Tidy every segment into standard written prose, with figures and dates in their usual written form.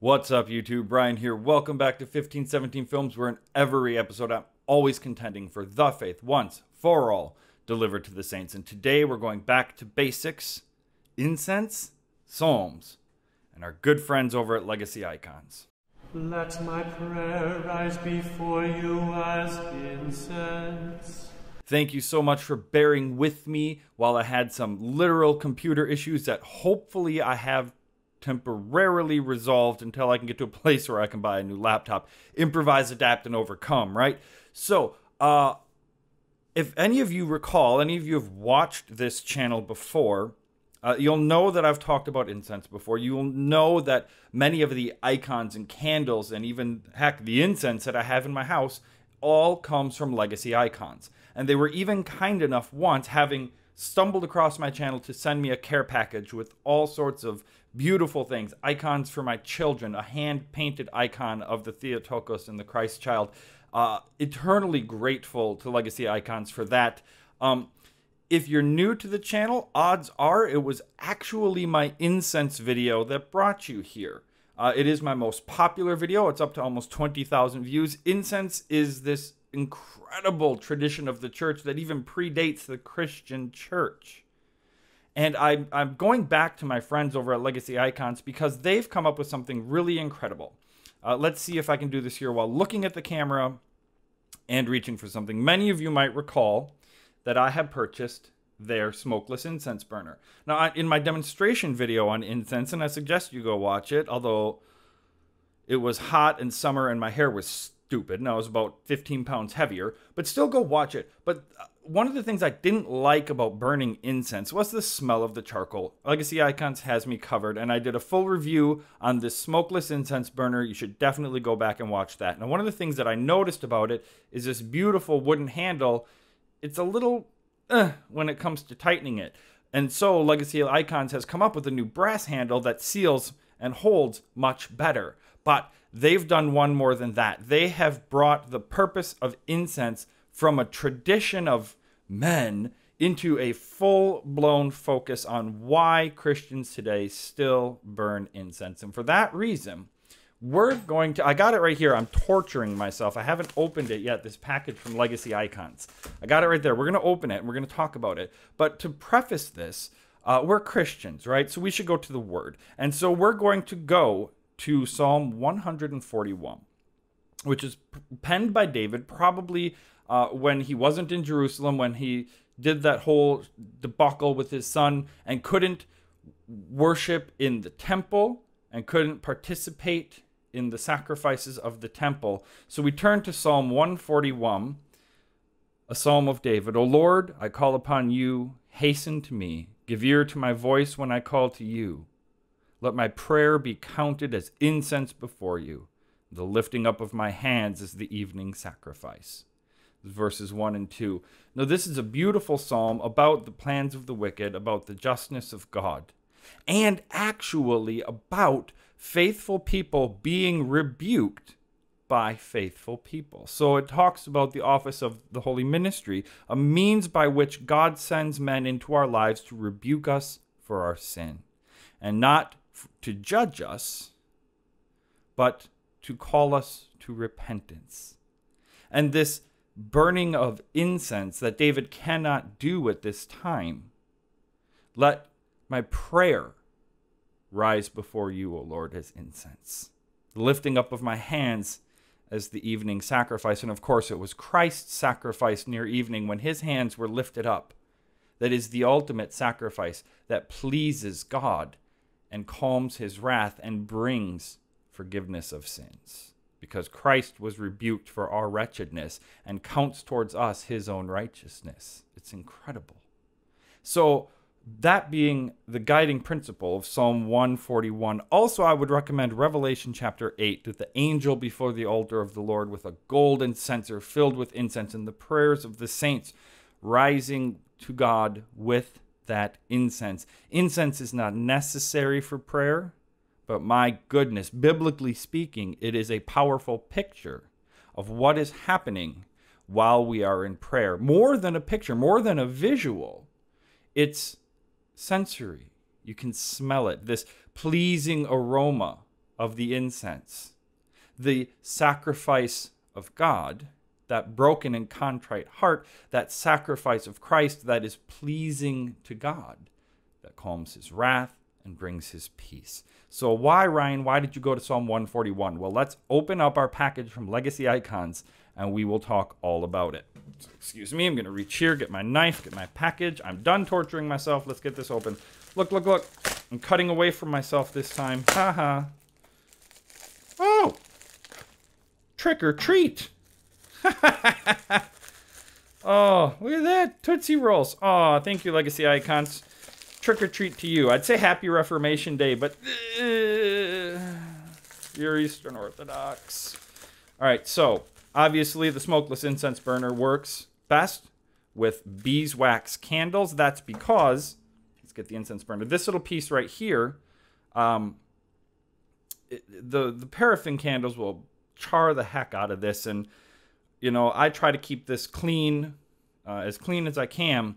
What's up, YouTube? Brian here. Welcome back to 1517 Films, where in every episode I'm always contending for the faith once for all delivered to the saints. And today we're going back to basics, incense, psalms, and our good friends over at Legacy Icons. Let my prayer rise before you as incense. Thank you so much for bearing with me while I had some literal computer issues that hopefully I have temporarily resolved until I can get to a place where I can buy a new laptop. Improvise, adapt, and overcome, right? So, if any of you recall, any of you have watched this channel before, you'll know that I've talked about incense before. You'll know that many of the icons and candles and even, heck, the incense that I have in my house all comes from Legacy Icons. And they were even kind enough once, having stumbled across my channel, to send me a care package with all sorts of beautiful things. Icons for my children, a hand-painted icon of the Theotokos and the Christ child. Eternally grateful to Legacy Icons for that. If you're new to the channel, odds are it was actually my incense video that brought you here. It is my most popular video. It's up to almost 20,000 views. Incense is this incredible tradition of the church that even predates the Christian church. And I'm going back to my friends over at Legacy Icons because they've come up with something really incredible. Let's see if I can do this here while looking at the camera and reaching for something. Many of you might recall that I have purchased their smokeless incense burner. Now, in my demonstration video on incense, and I suggest you go watch it, although it was hot and summer and my hair was stupid, and I was about 15 pounds heavier, but still go watch it. But one of the things I didn't like about burning incense was the smell of the charcoal. Legacy Icons has me covered, and I did a full review on this smokeless incense burner. You should definitely go back and watch that. Now, one of the things that I noticed about it is this beautiful wooden handle. It's a little when it comes to tightening it. And so Legacy Icons has come up with a new brass handle that seals and holds much better. But they've done one more than that. They have brought the purpose of incense from a tradition of men into a full-blown focus on why Christians today still burn incense. And for that reason, we're going to... I got it right here. I'm torturing myself. I haven't opened it yet, this package from Legacy Icons. I got it right there. We're going to open it, and we're going to talk about it. But to preface this, we're Christians, right? So we should go to the Word. And so we're going to go to Psalm 141, which is penned by David probably when he wasn't in Jerusalem, when he did that whole debacle with his son and couldn't worship in the temple and couldn't participate in the sacrifices of the temple. So we turn to Psalm 141, a psalm of David. O Lord, I call upon you, hasten to me. Give ear to my voice when I call to you. Let my prayer be counted as incense before you. The lifting up of my hands is the evening sacrifice. Verses 1 and 2. Now, this is a beautiful psalm about the plans of the wicked, about the justness of God, and actually about faithful people being rebuked by faithful people. So it talks about the office of the holy ministry, a means by which God sends men into our lives to rebuke us for our sin, and not to judge us, but to call us to repentance. And this burning of incense that David cannot do at this time. Let my prayer rise before you, O Lord, as incense. The lifting up of my hands as the evening sacrifice. And of course, it was Christ's sacrifice near evening when his hands were lifted up. That is the ultimate sacrifice that pleases God and calms his wrath and brings forgiveness of sins, because Christ was rebuked for our wretchedness and counts towards us his own righteousness. It's incredible. So that being the guiding principle of Psalm 141, also I would recommend Revelation chapter 8, that the angel before the altar of the Lord with a golden censer filled with incense and the prayers of the saints rising to God with that incense. Incense is not necessary for prayer, but my goodness, biblically speaking, it is a powerful picture of what is happening while we are in prayer. More than a picture, more than a visual, it's sensory. You can smell it, this pleasing aroma of the incense, the sacrifice of God, that broken and contrite heart, that sacrifice of Christ that is pleasing to God, that calms his wrath and brings his peace. So why, Ryan, why did you go to Psalm 141? Well, let's open up our package from Legacy Icons and we will talk all about it. So, excuse me, I'm going to reach here, get my knife, get my package. I'm done torturing myself. Let's get this open. Look, look, look. I'm cutting away from myself this time. Haha. Oh! Trick or treat! Oh, look at that. Tootsie Rolls. Oh, thank you, Legacy Icons. Trick or treat to you. I'd say Happy Reformation Day, but you're Eastern Orthodox. All right, so obviously the smokeless incense burner works best with beeswax candles. That's because, let's get the incense burner. This little piece right here, the paraffin candles will char the heck out of this. And, you know, I try to keep this clean as I can.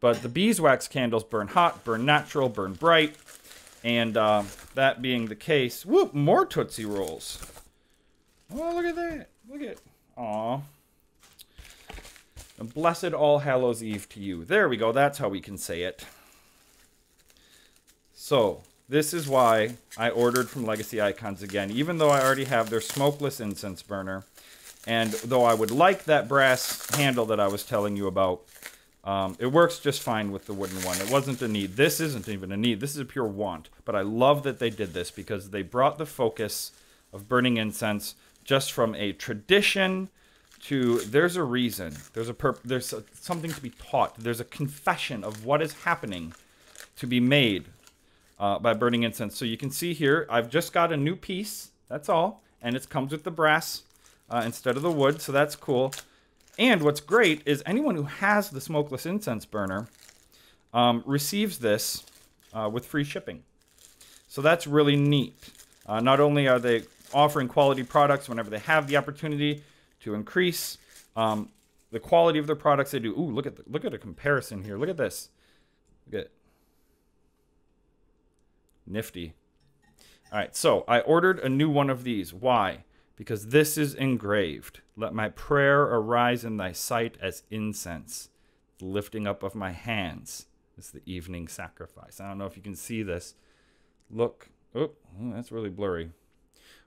But the beeswax candles burn hot, burn natural, burn bright. And that being the case, whoop, more Tootsie Rolls. Oh, look at that. Look at, aw. And blessed All Hallows Eve to you. There we go. That's how we can say it. So this is why I ordered from Legacy Icons again, even though I already have their smokeless incense burner. And though I would like that brass handle that I was telling you about, it works just fine with the wooden one. It wasn't a need. This isn't even a need. This is a pure want. But I love that they did this because they brought the focus of burning incense just from a tradition to there's a reason. There's something to be taught. There's a confession of what is happening to be made by burning incense. So you can see here, I've just got a new piece. That's all. And it comes with the brass instead of the wood. So that's cool. And what's great is anyone who has the smokeless incense burner receives this with free shipping. So that's really neat. Not only are they offering quality products whenever they have the opportunity to increase the quality of their products, they do. Ooh, look at a comparison here. Look at this. Look at it. Nifty. All right, so I ordered a new one of these. Why? Because this is engraved. Let my prayer arise in thy sight as incense. The lifting up of my hands is the evening sacrifice. I don't know if you can see this. Look. Oh, that's really blurry.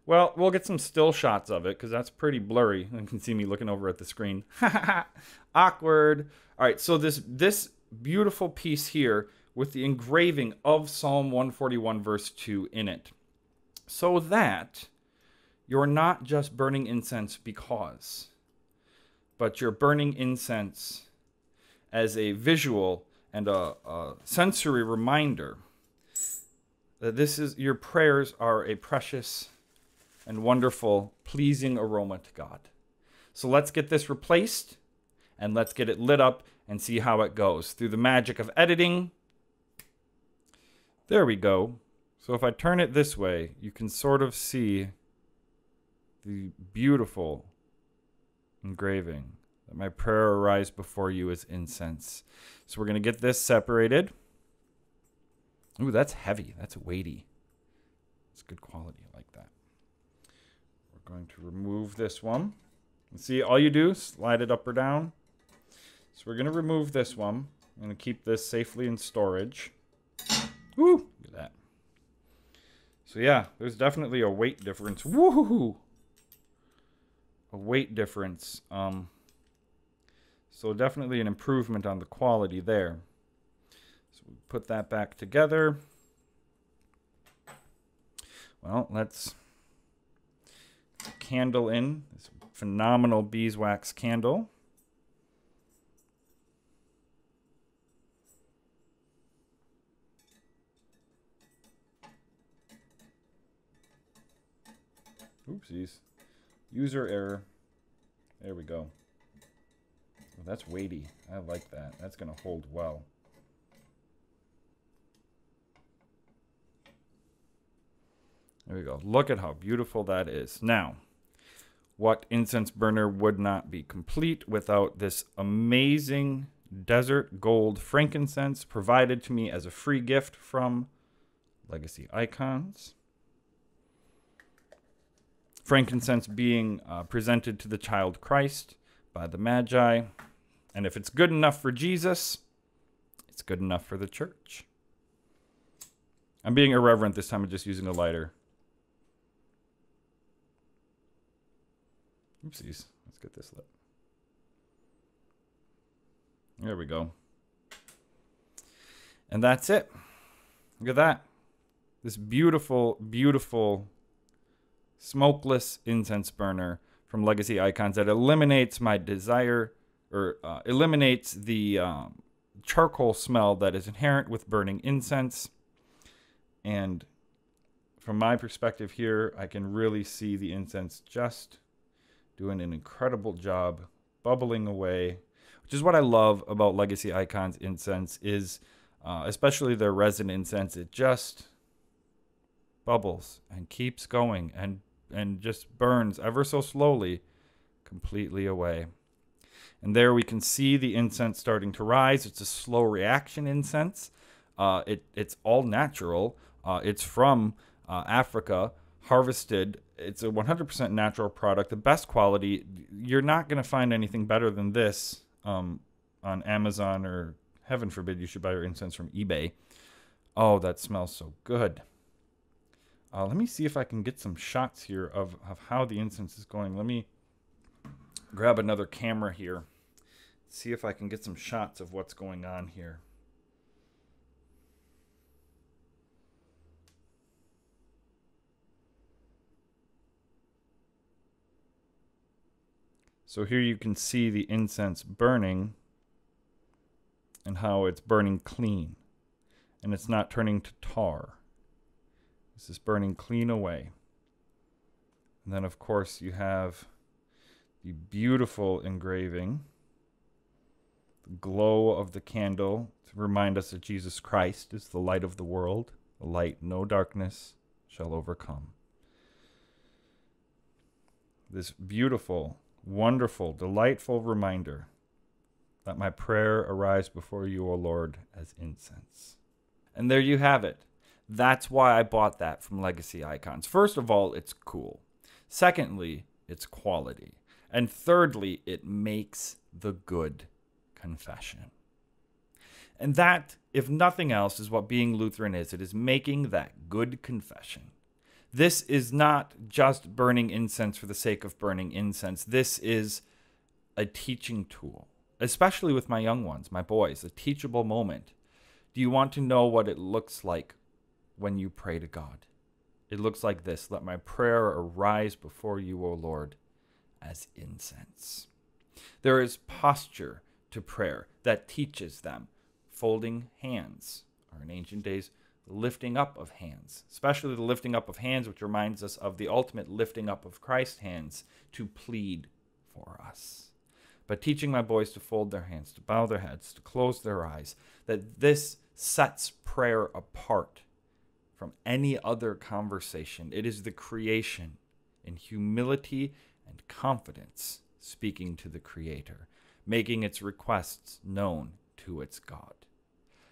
Well, we'll get some still shots of it because that's pretty blurry. You can see me looking over at the screen. Awkward. All right, so this beautiful piece here with the engraving of Psalm 141 verse 2 in it. So that you're not just burning incense because, but you're burning incense as a visual and a sensory reminder that this is, your prayers are a precious and wonderful, pleasing aroma to God. So let's get this replaced and let's get it lit up and see how it goes. Through the magic of editing, there we go. So if I turn it this way, you can sort of see the beautiful engraving that my prayer arise before you as incense. So we're going to get this separated. Ooh, that's heavy. That's weighty. It's good quality. I like that. We're going to remove this one. And see, all you do, slide it up or down. So we're going to remove this one. I'm going to keep this safely in storage. Ooh, look at that. So yeah, there's definitely a weight difference. Woohoo! A weight difference. So definitely an improvement on the quality there. So we put that back together. Well, let's candle in this phenomenal beeswax candle. Oopsies. User error. There we go. Oh, that's weighty. I like that. That's going to hold well. There we go. Look at how beautiful that is. Now, what incense burner would not be complete without this amazing Desert Gold frankincense provided to me as a free gift from Legacy Icons. Frankincense being presented to the child Christ by the Magi. And if it's good enough for Jesus, it's good enough for the church. I'm being irreverent this time. I'm just using a lighter. Oopsies. Let's get this lit. There we go. And that's it. Look at that. This beautiful, beautiful smokeless incense burner from Legacy Icons that eliminates my desire, or eliminates the charcoal smell that is inherent with burning incense. And from my perspective here, I can really see the incense just doing an incredible job bubbling away, which is what I love about Legacy Icons incense is especially their resin incense. It just bubbles and keeps going and just burns ever so slowly completely away. And there we can see the incense starting to rise. It's a slow reaction incense. It's all natural. It's from Africa, harvested. It's a 100% natural product, the best quality. You're not going to find anything better than this on Amazon, or heaven forbid you should buy your incense from eBay. Oh, that smells so good. Let me see if I can get some shots here of how the incense is going. Let me grab another camera here. See if I can get some shots of what's going on here. So here you can see the incense burning and how it's burning clean. And it's not turning to tar. This is burning clean away. And then, of course, you have the beautiful engraving, the glow of the candle to remind us that Jesus Christ is the light of the world. A light no darkness shall overcome. This beautiful, wonderful, delightful reminder that my prayer arise before you, O Lord, as incense. And there you have it. That's why I bought that from Legacy Icons. First of all, it's cool. Secondly, it's quality. And thirdly, it makes the good confession. And that, if nothing else, is what being Lutheran is. It is making that good confession. This is not just burning incense for the sake of burning incense. This is a teaching tool, especially with my young ones, my boys, a teachable moment. Do you want to know what it looks like when you pray to God? It looks like this. Let my prayer arise before you, O Lord, as incense. There is posture to prayer that teaches them. Folding hands, or in ancient days, lifting up of hands. Especially the lifting up of hands, which reminds us of the ultimate lifting up of Christ's hands to plead for us. But teaching my boys to fold their hands, to bow their heads, to close their eyes, that this sets prayer apart from any other conversation. It is the creation in humility and confidence speaking to the Creator, making its requests known to its God.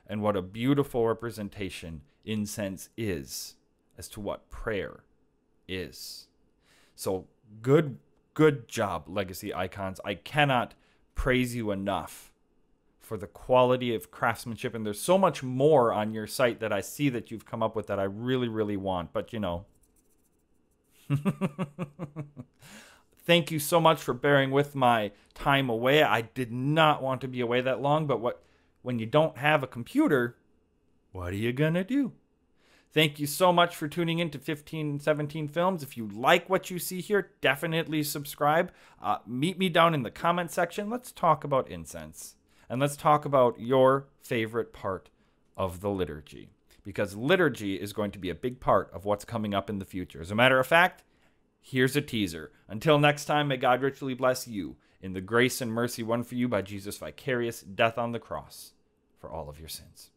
And what a beautiful representation incense is as to what prayer is. So good job, Legacy Icons. I cannot praise you enough for the quality of craftsmanship. And there's so much more on your site that I see that you've come up with that I really, really want. But, you know, thank you so much for bearing with my time away. I did not want to be away that long. But when you don't have a computer, what are you going to do? Thank you so much for tuning in to 1517 Films. If you like what you see here, definitely subscribe. Meet me down in the comment section. Let's talk about incense. And let's talk about your favorite part of the liturgy, because liturgy is going to be a big part of what's coming up in the future. As a matter of fact, here's a teaser. Until next time, may God richly bless you in the grace and mercy won for you by Jesus' vicarious death on the cross for all of your sins.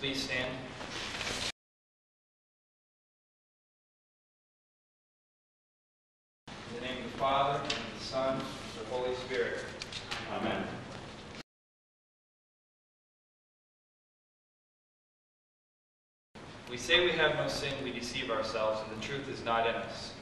Please stand. Father, and the Son, and the Holy Spirit. Amen. We say we have no sin, we deceive ourselves, and the truth is not in us.